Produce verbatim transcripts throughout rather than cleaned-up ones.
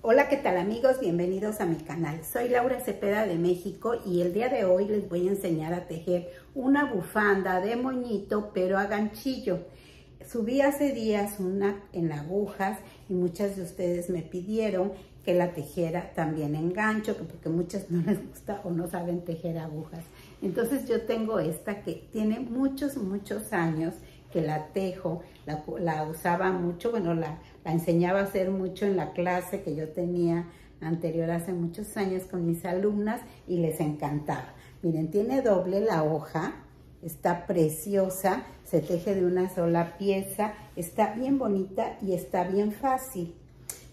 Hola, ¿qué tal amigos? Bienvenidos a mi canal. Soy Laura Cepeda de México y el día de hoy les voy a enseñar a tejer una bufanda de moñito pero a ganchillo. Subí hace días una en agujas y muchas de ustedes me pidieron que la tejera también en gancho porque muchas no les gusta o no saben tejer agujas. Entonces yo tengo esta que tiene muchos, muchos años que la tejo, la, la usaba mucho, bueno, la, la enseñaba a hacer mucho en la clase que yo tenía anterior hace muchos años con mis alumnas y les encantaba. Miren, tiene doble la hoja, está preciosa, se teje de una sola pieza, está bien bonita y está bien fácil.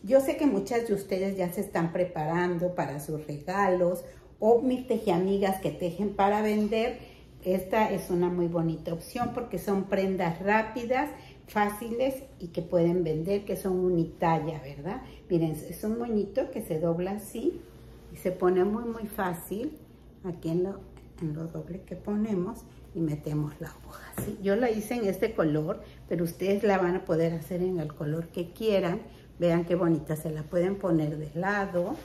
Yo sé que muchas de ustedes ya se están preparando para sus regalos o mis tejiamigas que tejen para vender. Esta es una muy bonita opción porque son prendas rápidas, fáciles y que pueden vender, que son unitalla, ¿verdad? Miren, es un moñito que se dobla así y se pone muy, muy fácil aquí en lo, en lo doble que ponemos y metemos la hoja, ¿sí? Yo la hice en este color, pero ustedes la van a poder hacer en el color que quieran. Vean qué bonita, se la pueden poner de lado.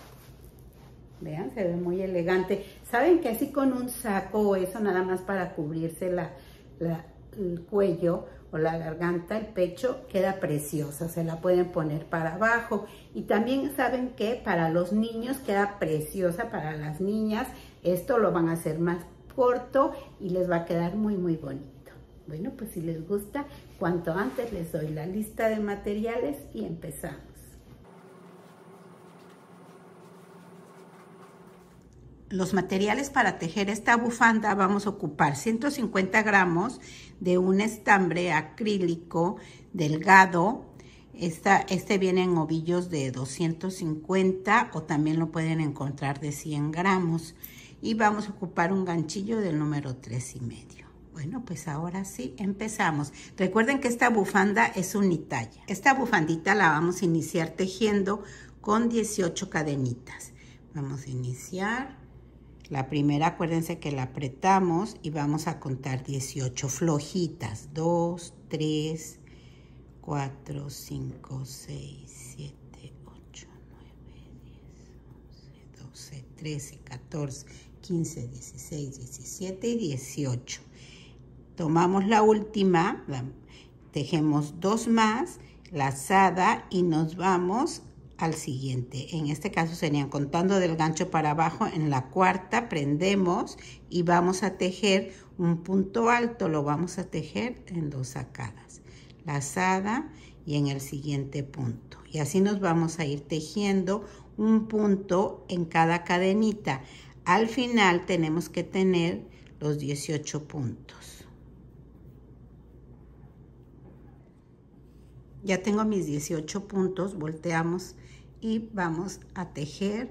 Vean, se ve muy elegante. Saben que así con un saco o eso, nada más para cubrirse la, la, el cuello o la garganta, el pecho, queda preciosa. Se la pueden poner para abajo. Y también saben que para los niños queda preciosa, para las niñas. Esto lo van a hacer más corto y les va a quedar muy, muy bonito. Bueno, pues si les gusta, cuanto antes les doy la lista de materiales y empezamos. Los materiales para tejer esta bufanda vamos a ocupar ciento cincuenta gramos de un estambre acrílico delgado. Esta, este viene en ovillos de doscientos cincuenta o también lo pueden encontrar de cien gramos. Y vamos a ocupar un ganchillo del número tres y medio. Bueno, pues ahora sí empezamos. Recuerden que esta bufanda es unitalla. Esta bufandita la vamos a iniciar tejiendo con dieciocho cadenitas. Vamos a iniciar. La primera, acuérdense que la apretamos y vamos a contar dieciocho flojitas. dos, tres, cuatro, cinco, seis, siete, ocho, nueve, diez, once, doce, trece, catorce, quince, dieciséis, diecisiete y dieciocho. Tomamos la última, la, tejemos dos más, lazada y nos vamos al siguiente. En este caso serían contando del gancho para abajo. En la cuarta prendemos y vamos a tejer un punto alto, lo vamos a tejer en dos sacadas, lazada y en el siguiente punto, y así nos vamos a ir tejiendo un punto en cada cadenita. Al final tenemos que tener los dieciocho puntos. Ya tengo mis dieciocho puntos, volteamos y vamos a tejer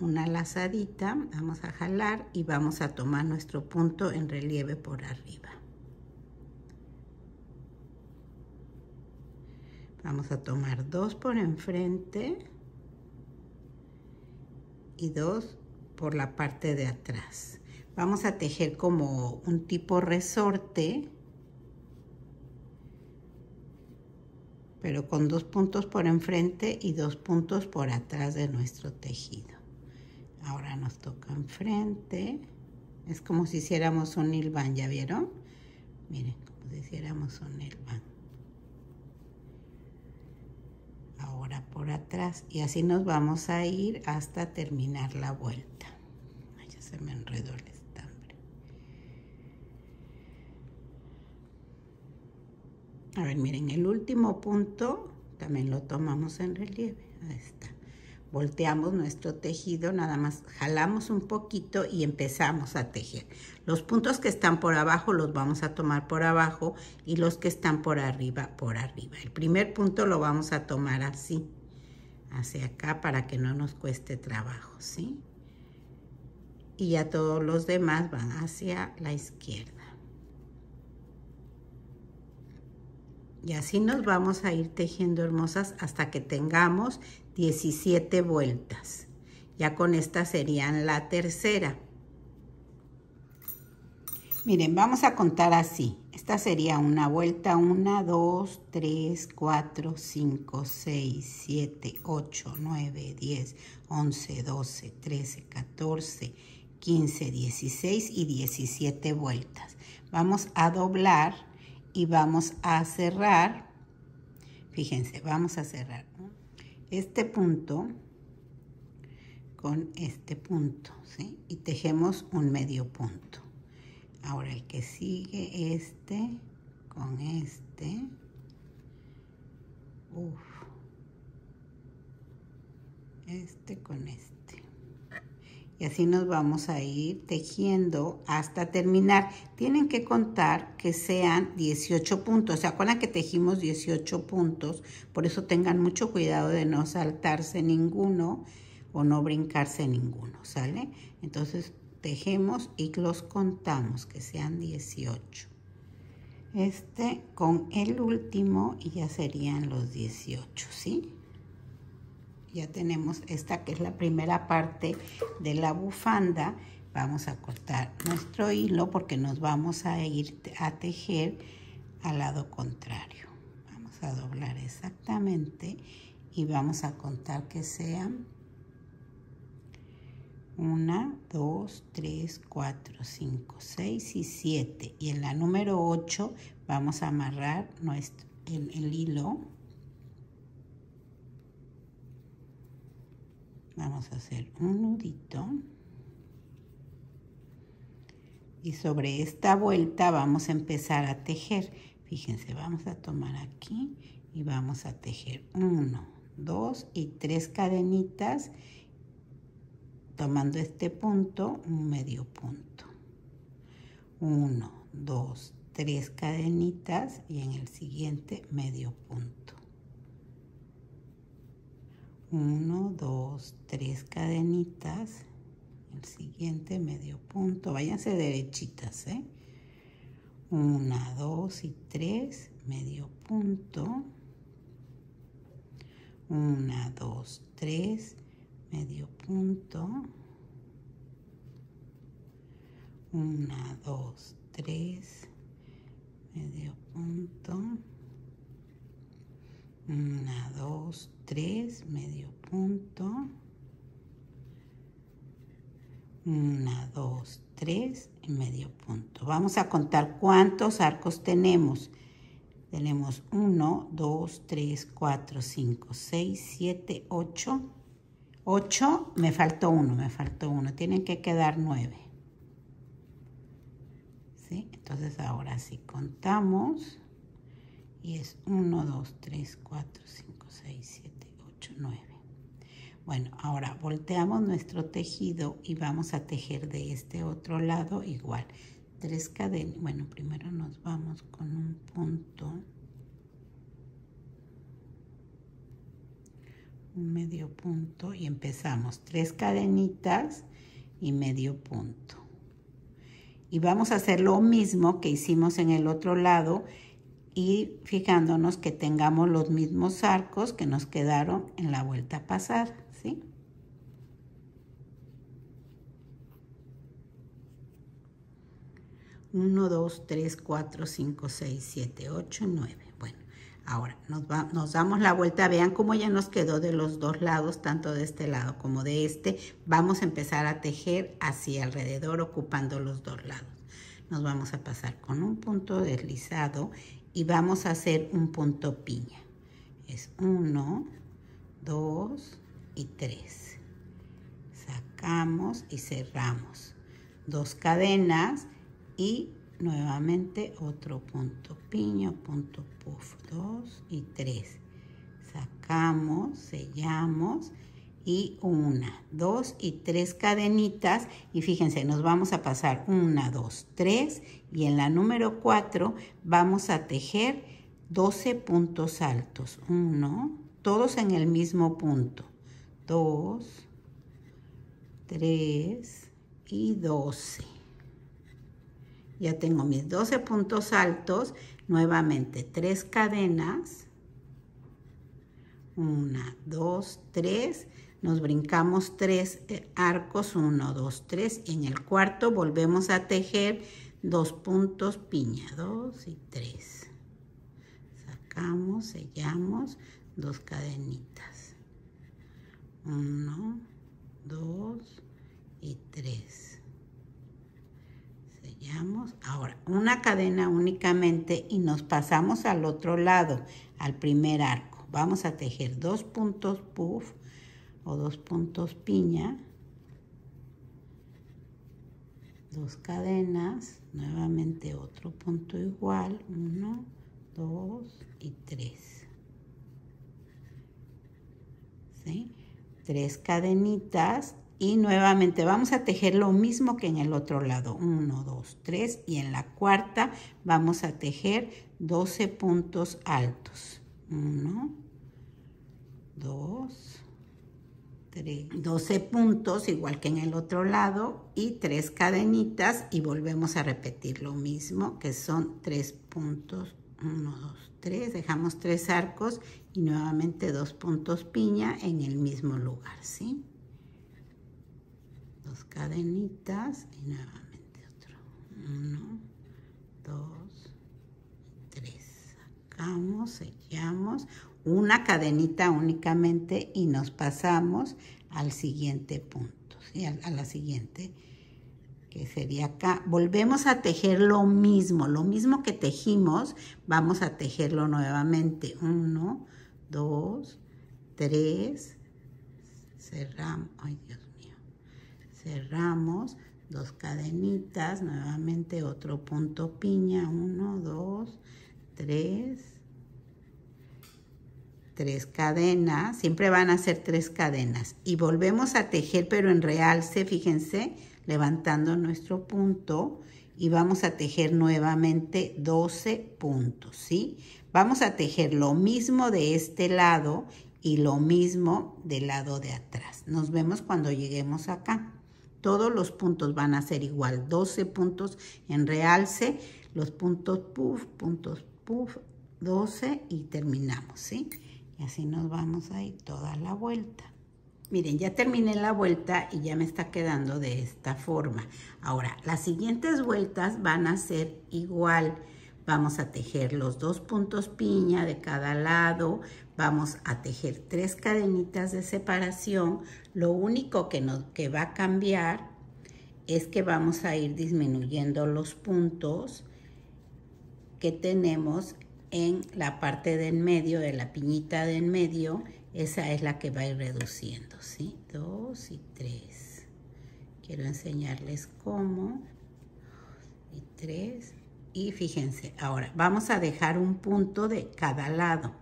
una lazadita, vamos a jalar y vamos a tomar nuestro punto en relieve por arriba. Vamos a tomar dos por enfrente y dos por la parte de atrás. Vamos a tejer como un tipo resorte, pero con dos puntos por enfrente y dos puntos por atrás de nuestro tejido. Ahora nos toca enfrente. Es como si hiciéramos un hilván, ¿ya vieron? Miren, como si hiciéramos un hilván. Ahora por atrás. Y así nos vamos a ir hasta terminar la vuelta. Ay, ya se me enredó el estambre. A ver, miren, el último punto también lo tomamos en relieve. Ahí está. Volteamos nuestro tejido, nada más jalamos un poquito y empezamos a tejer. Los puntos que están por abajo los vamos a tomar por abajo y los que están por arriba, por arriba. El primer punto lo vamos a tomar así, hacia acá, para que no nos cueste trabajo, ¿sí? Y ya todos los demás van hacia la izquierda. Y así nos vamos a ir tejiendo, hermosas, hasta que tengamos diecisiete vueltas. Ya con esta serían la tercera. Miren, vamos a contar así. Esta sería una vuelta, uno, dos, tres, cuatro, cinco, seis, siete, ocho, nueve, diez, once, doce, trece, catorce, quince, dieciséis y diecisiete vueltas. Vamos a doblar y vamos a cerrar. Fíjense, vamos a cerrar este punto con este punto, ¿sí? Y tejemos un medio punto. Ahora el que sigue, este con este. Uf. Este con este. Y así nos vamos a ir tejiendo hasta terminar. Tienen que contar que sean dieciocho puntos. ¿Se acuerdan que tejimos dieciocho puntos? Por eso tengan mucho cuidado de no saltarse ninguno o no brincarse ninguno, ¿sale? Entonces tejemos y los contamos, que sean dieciocho. Este con el último y ya serían los dieciocho, ¿sí? Ya tenemos esta que es la primera parte de la bufanda. Vamos a cortar nuestro hilo porque nos vamos a ir a tejer al lado contrario. Vamos a doblar exactamente y vamos a contar que sean uno, dos, tres, cuatro, cinco, seis y siete. Y en la número ocho vamos a amarrar nuestro, el, el hilo. Vamos a hacer un nudito. Y sobre esta vuelta vamos a empezar a tejer. Fíjense, vamos a tomar aquí y vamos a tejer uno, dos y tres cadenitas. Tomando este punto, un medio punto. uno, dos, tres cadenitas y en el siguiente medio punto. uno, dos, tres cadenitas, el siguiente medio punto. Váyanse derechitas, ¿eh? uno, dos y tres, medio punto. uno, dos, tres, medio punto. uno, dos, tres, medio punto. uno, dos, tres, medio punto. uno, dos, tres y medio punto. Vamos a contar cuántos arcos tenemos. Tenemos uno, dos, tres, cuatro, cinco, seis, siete, ocho. ocho, me faltó uno, me faltó uno. Tienen que quedar nueve. ¿Sí? Entonces ahora sí contamos. Y es uno, dos, tres, cuatro, cinco, seis, siete, ocho, nueve. Bueno, ahora volteamos nuestro tejido y vamos a tejer de este otro lado igual. Tres cadenas. Bueno, primero nos vamos con un punto. Un medio punto y empezamos tres cadenitas y medio punto. Y vamos a hacer lo mismo que hicimos en el otro lado y fijándonos que tengamos los mismos arcos que nos quedaron en la vuelta pasada, ¿sí? uno, dos, tres, cuatro, cinco, seis, siete, ocho, nueve. Bueno. Ahora nos, va, nos damos la vuelta, vean cómo ya nos quedó de los dos lados, tanto de este lado como de este. Vamos a empezar a tejer hacia alrededor ocupando los dos lados. Nos vamos a pasar con un punto deslizado y vamos a hacer un punto piña. Es uno, dos y tres. Sacamos y cerramos. Dos cadenas y nuevamente otro punto piña, punto puff, dos y tres. Sacamos, sellamos y una, dos y tres cadenitas. Y fíjense, nos vamos a pasar una, dos, tres y en la número cuatro vamos a tejer doce puntos altos. uno, todos en el mismo punto. dos, tres y doce. Ya tengo mis doce puntos altos, nuevamente tres cadenas, una, dos, tres, nos brincamos tres arcos, uno, dos, tres, en el cuarto volvemos a tejer dos puntos piña, dos y tres. Sacamos, sellamos, dos cadenitas. Uno, dos y tres. Sellamos. Ahora, una cadena únicamente y nos pasamos al otro lado, al primer arco. Vamos a tejer dos puntos puff o dos puntos piña. Dos cadenas, nuevamente otro punto igual, uno, dos y tres. ¿Sí? Tres cadenitas y nuevamente vamos a tejer lo mismo que en el otro lado, uno, dos, tres, y en la cuarta vamos a tejer doce puntos altos, uno, dos, doce puntos igual que en el otro lado y tres cadenitas, y volvemos a repetir lo mismo que son tres puntos, uno, dos, tres, dejamos tres arcos y nuevamente dos puntos piña en el mismo lugar, ¿sí? Dos cadenitas y nuevamente otro, uno, dos, tres, sacamos, sellamos. Una cadenita únicamente y nos pasamos al siguiente punto, ¿sí? a, a la siguiente, que sería acá. Volvemos a tejer lo mismo, lo mismo que tejimos, vamos a tejerlo nuevamente. Uno, dos, tres, cerramos, ay Dios mío, cerramos, dos cadenitas, nuevamente otro punto piña, uno, dos, tres, tres cadenas, siempre van a ser tres cadenas, y volvemos a tejer pero en realce, fíjense, levantando nuestro punto, y vamos a tejer nuevamente doce puntos, ¿sí? Vamos a tejer lo mismo de este lado y lo mismo del lado de atrás. Nos vemos cuando lleguemos acá. Todos los puntos van a ser igual, doce puntos en realce, los puntos puff, puntos puff, doce y terminamos, ¿sí? Y así nos vamos a ir toda la vuelta. Miren, ya terminé la vuelta y ya me está quedando de esta forma. Ahora, las siguientes vueltas van a ser igual. Vamos a tejer los dos puntos piña de cada lado. Vamos a tejer tres cadenitas de separación. Lo único que, nos, que va a cambiar es que vamos a ir disminuyendo los puntos que tenemos en la parte de en medio, de la piñita de en medio, esa es la que va a ir reduciendo, ¿sí? Dos y tres. Quiero enseñarles cómo. Y tres. Y fíjense, ahora vamos a dejar un punto de cada lado.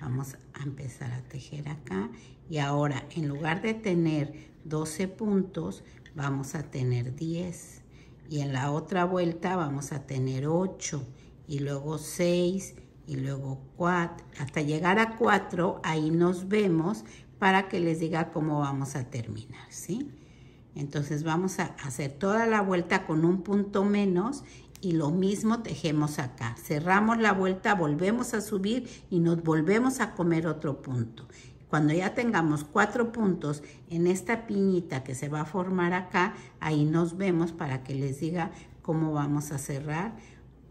Vamos a empezar a tejer acá. Y ahora, en lugar de tener doce puntos, vamos a tener diez. Y en la otra vuelta vamos a tener ocho. Y luego seis. Y luego cuatro, hasta llegar a cuatro, ahí nos vemos para que les diga cómo vamos a terminar, ¿sí? Entonces vamos a hacer toda la vuelta con un punto menos y lo mismo tejemos acá. Cerramos la vuelta, volvemos a subir y nos volvemos a comer otro punto. Cuando ya tengamos cuatro puntos en esta piñita que se va a formar acá, ahí nos vemos para que les diga cómo vamos a cerrar.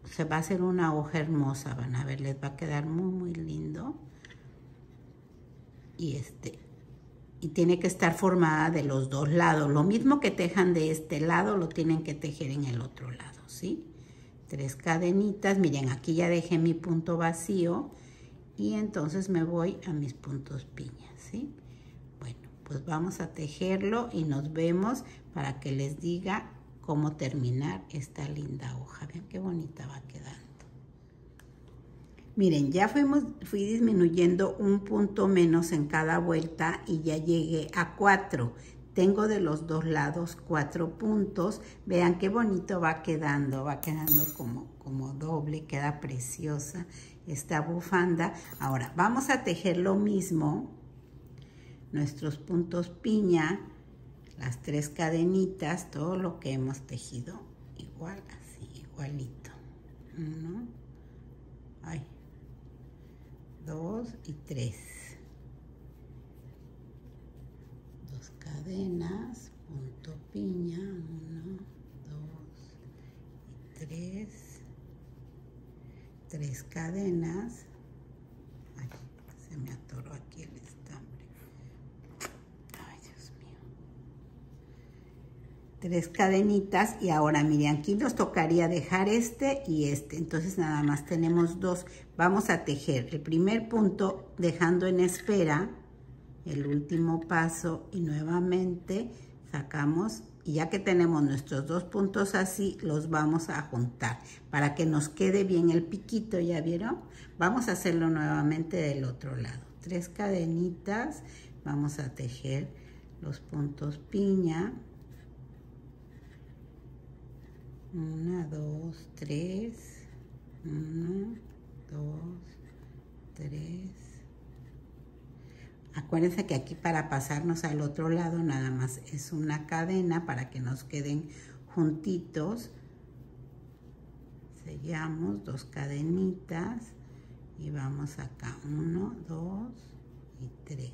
Se va a hacer una hoja hermosa, van a ver, les va a quedar muy, muy lindo. Y este, y tiene que estar formada de los dos lados. Lo mismo que tejan de este lado, lo tienen que tejer en el otro lado, ¿sí? Tres cadenitas, miren, aquí ya dejé mi punto vacío y entonces me voy a mis puntos piñas, ¿sí? Bueno, pues vamos a tejerlo y nos vemos para que les diga cómo terminar esta linda hoja. Vean qué bonita va quedando. Miren, ya fuimos, fui disminuyendo un punto menos en cada vuelta y ya llegué a cuatro. Tengo de los dos lados cuatro puntos. Vean qué bonito va quedando. Va quedando como, como doble. Queda preciosa esta bufanda. Ahora, vamos a tejer lo mismo. Nuestros puntos piña, las tres cadenitas, todo lo que hemos tejido, igual, así, igualito. Uno, ay, dos y tres. Dos cadenas, punto piña, uno, dos y tres. tres, tres cadenas. Ay, se me atoró aquí el estambre. Ay, Dios mío. Tres cadenitas y ahora miren, aquí nos tocaría dejar este y este. Entonces nada más tenemos dos. Vamos a tejer el primer punto dejando en espera el último paso y nuevamente sacamos. Y ya que tenemos nuestros dos puntos así, los vamos a juntar para que nos quede bien el piquito, ¿ya vieron? Vamos a hacerlo nuevamente del otro lado. Tres cadenitas, vamos a tejer los puntos piña. Una, dos, tres. Una, dos, tres. Acuérdense que aquí para pasarnos al otro lado nada más es una cadena para que nos queden juntitos. Sellamos dos cadenitas y vamos acá. Uno, dos y tres.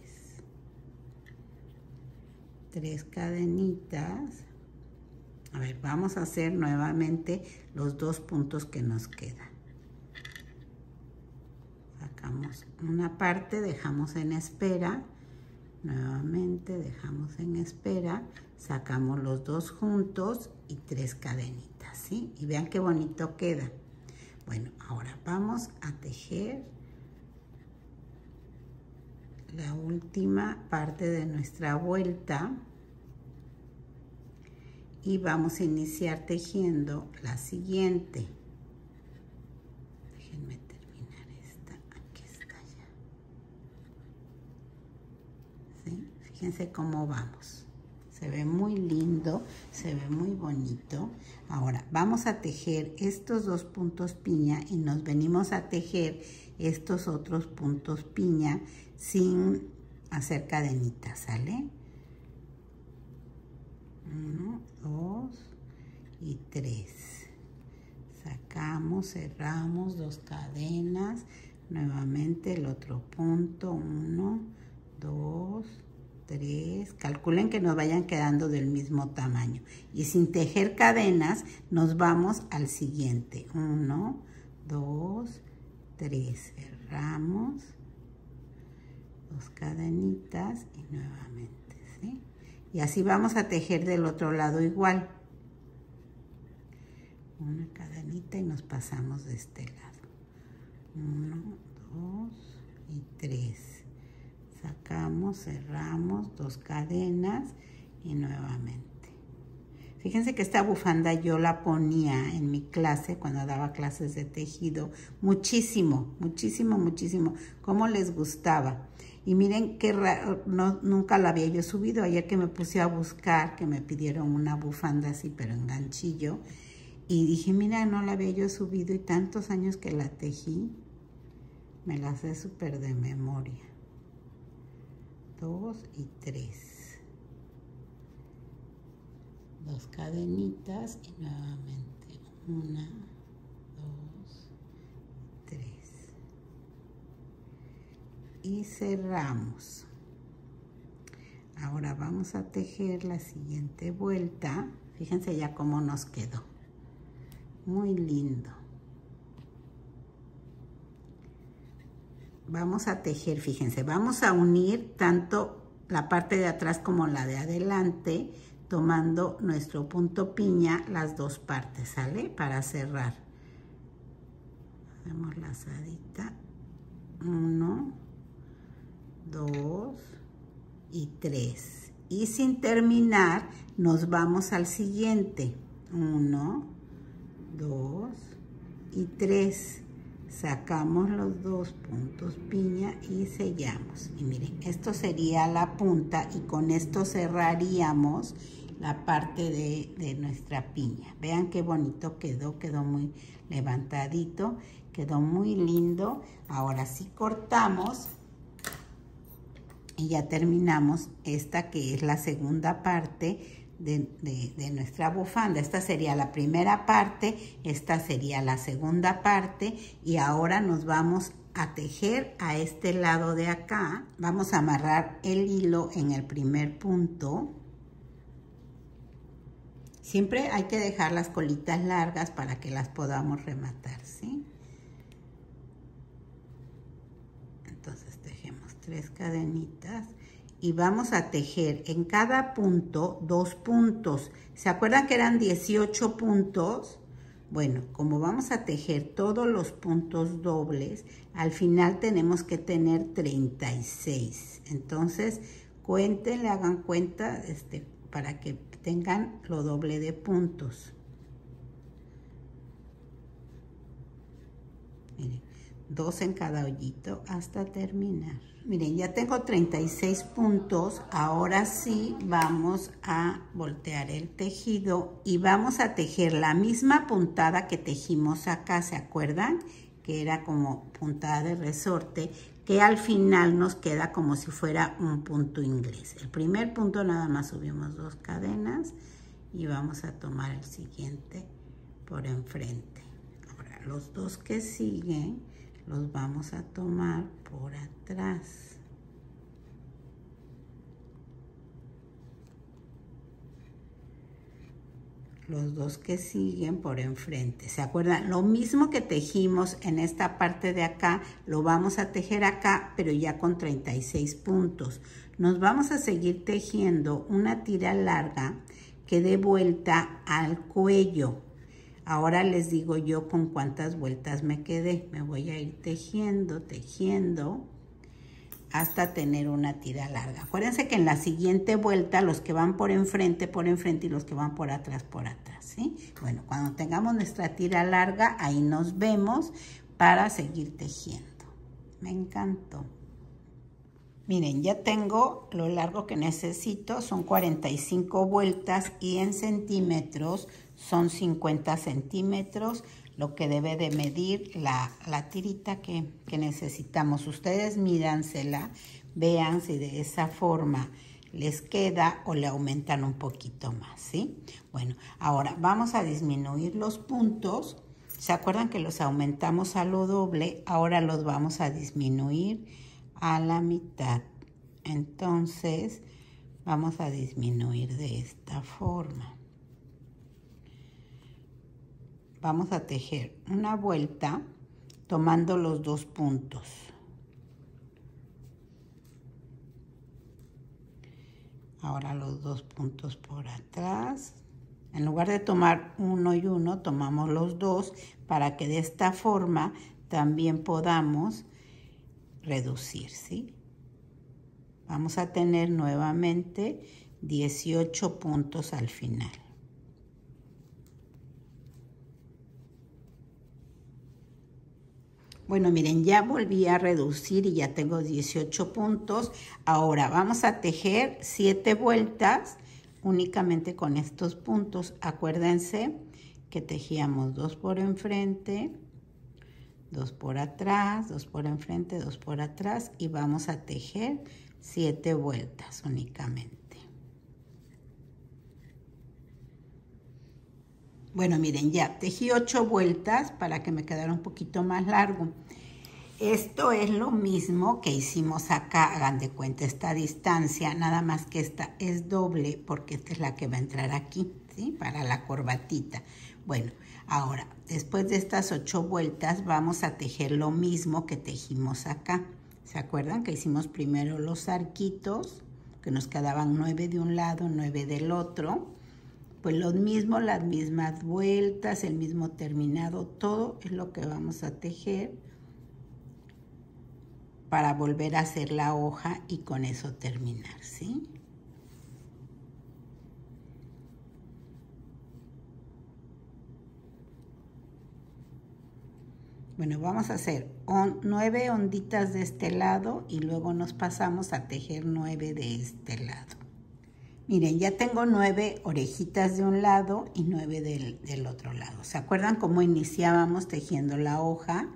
Tres cadenitas. A ver, vamos a hacer nuevamente los dos puntos que nos quedan. Sacamos una parte, dejamos en espera, nuevamente dejamos en espera, sacamos los dos juntos y tres cadenitas, ¿sí? Y vean qué bonito queda. Bueno, ahora vamos a tejer la última parte de nuestra vuelta y vamos a iniciar tejiendo la siguiente. Déjenme fíjense cómo vamos. Se ve muy lindo, se ve muy bonito. Ahora vamos a tejer estos dos puntos piña y nos venimos a tejer estos otros puntos piña sin hacer cadenitas, ¿sale? Uno, dos y tres. Sacamos, cerramos dos cadenas. Nuevamente el otro punto, uno, dos, tres, calculen que nos vayan quedando del mismo tamaño y sin tejer cadenas nos vamos al siguiente. Uno, dos, tres, cerramos dos cadenitas y nuevamente, ¿sí? Y así vamos a tejer del otro lado igual, una cadenita y nos pasamos de este lado. Uno, dos y tres. Sacamos, cerramos, dos cadenas y nuevamente. Fíjense que esta bufanda yo la ponía en mi clase cuando daba clases de tejido. Muchísimo, muchísimo, muchísimo. Cómo les gustaba. Y miren qué raro, no, nunca la había yo subido. Ayer que me puse a buscar, que me pidieron una bufanda así, pero en ganchillo. Y dije, mira, no la había yo subido y tantos años que la tejí. Me la sé súper de memoria. Dos y tres, dos cadenitas y nuevamente una, dos, tres y cerramos. Ahora vamos a tejer la siguiente vuelta. Fíjense ya cómo nos quedó, muy lindo. Vamos a tejer, fíjense, vamos a unir tanto la parte de atrás como la de adelante, tomando nuestro punto piña, las dos partes, ¿sale? Para cerrar. Hacemos lazadita. Uno, dos y tres. Y sin terminar, nos vamos al siguiente. Uno, dos y tres. Sacamos los dos puntos piña y sellamos. Y miren, esto sería la punta y con esto cerraríamos la parte de, de nuestra piña. Vean qué bonito quedó, quedó muy levantadito, quedó muy lindo. Ahora sí cortamos y ya terminamos esta que es la segunda parte De, de, de nuestra bufanda. Esta sería la primera parte, esta sería la segunda parte y ahora nos vamos a tejer a este lado de acá. Vamos a amarrar el hilo en el primer punto, Siempre hay que dejar las colitas largas para que las podamos rematar, ¿sí? Entonces tejemos tres cadenitas y vamos a tejer en cada punto dos puntos. ¿Se acuerdan que eran dieciocho puntos? Bueno, como vamos a tejer todos los puntos dobles, al final tenemos que tener treinta y seis. Entonces, cuenten, le hagan cuenta este, para que tengan lo doble de puntos. Miren, dos en cada hoyito hasta terminar. Miren, ya tengo treinta y seis puntos. Ahora sí vamos a voltear el tejido y vamos a tejer la misma puntada que tejimos acá, ¿se acuerdan? Que era como puntada de resorte, que al final nos queda como si fuera un punto inglés. El primer punto nada más subimos dos cadenas y vamos a tomar el siguiente por enfrente. Ahora los dos que siguen los vamos a tomar por atrás. Los dos que siguen por enfrente. ¿Se acuerdan? Lo mismo que tejimos en esta parte de acá, lo vamos a tejer acá, pero ya con treinta y seis puntos. Nos vamos a seguir tejiendo una tira larga que dé vuelta al cuello. Ahora les digo yo con cuántas vueltas me quedé. Me voy a ir tejiendo, tejiendo, hasta tener una tira larga. Acuérdense que en la siguiente vuelta, los que van por enfrente, por enfrente, y los que van por atrás, por atrás, ¿sí? Bueno, cuando tengamos nuestra tira larga, ahí nos vemos para seguir tejiendo. Me encantó. Miren, ya tengo lo largo que necesito. Son cuarenta y cinco vueltas y en centímetros son cincuenta centímetros, lo que debe de medir la, la tirita que, que necesitamos. Ustedes mídansela, vean si de esa forma les queda o le aumentan un poquito más, ¿sí? Bueno, ahora vamos a disminuir los puntos. ¿Se acuerdan que los aumentamos a lo doble? Ahora los vamos a disminuir a la mitad. Entonces, vamos a disminuir de esta forma. Vamos a tejer una vuelta tomando los dos puntos. Ahora los dos puntos por atrás. En lugar de tomar uno y uno, tomamos los dos para que de esta forma también podamos reducir, ¿sí? Vamos a tener nuevamente dieciocho puntos al final. Bueno, miren, ya volví a reducir y ya tengo dieciocho puntos. Ahora vamos a tejer siete vueltas únicamente con estos puntos. Acuérdense que tejíamos dos por enfrente, dos por atrás, dos por enfrente, dos por atrás y vamos a tejer siete vueltas únicamente. Bueno, miren, ya tejí ocho vueltas para que me quedara un poquito más largo. Esto es lo mismo que hicimos acá, hagan de cuenta esta distancia, nada más que esta es doble porque esta es la que va a entrar aquí, ¿sí? Para la corbatita. Bueno, ahora, después de estas ocho vueltas vamos a tejer lo mismo que tejimos acá. ¿Se acuerdan que hicimos primero los arquitos? Que nos quedaban nueve de un lado, nueve del otro. Pues lo mismo, las mismas vueltas, el mismo terminado, todo es lo que vamos a tejer para volver a hacer la hoja y con eso terminar, ¿sí? Bueno, vamos a hacer on, nueve onditas de este lado y luego nos pasamos a tejer nueve de este lado. Miren, ya tengo nueve orejitas de un lado y nueve del, del otro lado. ¿Se acuerdan cómo iniciábamos tejiendo la hoja?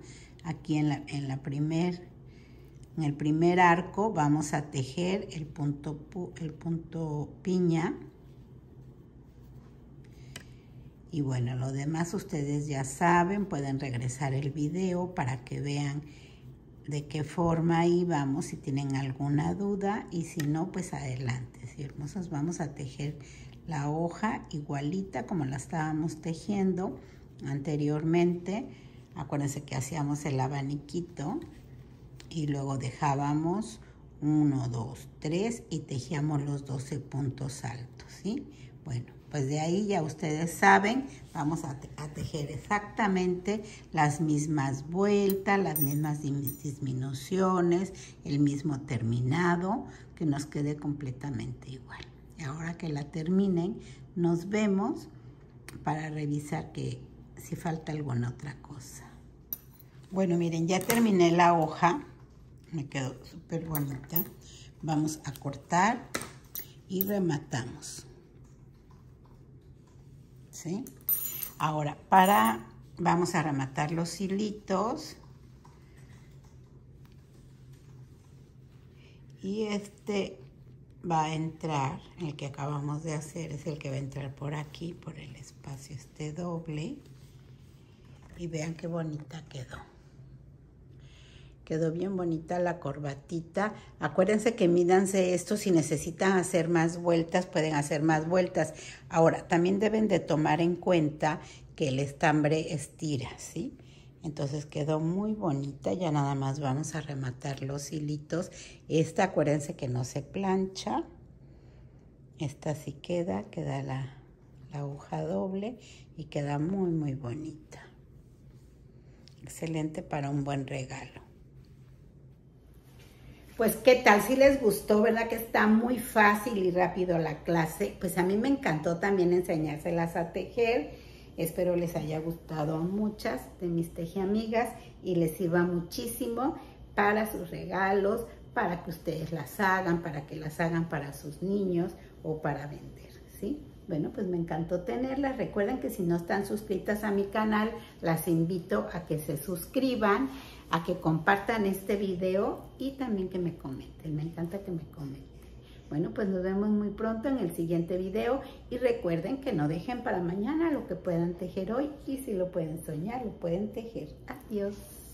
Aquí en, la, en, la primer, en el primer arco vamos a tejer el punto, el punto piña. Y bueno, lo demás ustedes ya saben, pueden regresar el video para que vean de qué forma íbamos, si tienen alguna duda, y si no, pues adelante, ¿sí, hermosos? Vamos a tejer la hoja igualita como la estábamos tejiendo anteriormente. Acuérdense que hacíamos el abaniquito y luego dejábamos uno, dos, tres y tejíamos los doce puntos altos, ¿sí? Bueno, pues de ahí ya ustedes saben, vamos a, te a tejer exactamente las mismas vueltas, las mismas disminuciones, el mismo terminado, que nos quede completamente igual. Y ahora que la terminen, nos vemos para revisar que si falta alguna otra cosa. Bueno, miren, ya terminé la hoja, me quedó súper bonita. Vamos a cortar y rematamos. ¿Sí? Ahora para vamos a rematar los hilitos y este va a entrar, el que acabamos de hacer es el que va a entrar por aquí, por el espacio este doble, y vean qué bonita quedó. Quedó bien bonita la corbatita. Acuérdense que mídanse esto. Si necesitan hacer más vueltas, pueden hacer más vueltas. Ahora, también deben de tomar en cuenta que el estambre estira, ¿sí? Entonces quedó muy bonita. Ya nada más vamos a rematar los hilitos. Esta, acuérdense que no se plancha. Esta sí queda, queda la, la hoja doble y queda muy, muy bonita. Excelente para un buen regalo. Pues, ¿qué tal? Si les gustó, ¿verdad? Que está muy fácil y rápido la clase. Pues a mí me encantó también enseñárselas a tejer. Espero les haya gustado a muchas de mis tejiamigas y les sirva muchísimo para sus regalos, para que ustedes las hagan, para que las hagan para sus niños o para vender, ¿sí? Bueno, pues me encantó tenerlas. Recuerden que si no están suscritas a mi canal, las invito a que se suscriban, a que compartan este video y también que me comenten. Me encanta que me comenten. Bueno, pues nos vemos muy pronto en el siguiente video y recuerden que no dejen para mañana lo que puedan tejer hoy y si lo pueden soñar, lo pueden tejer. Adiós.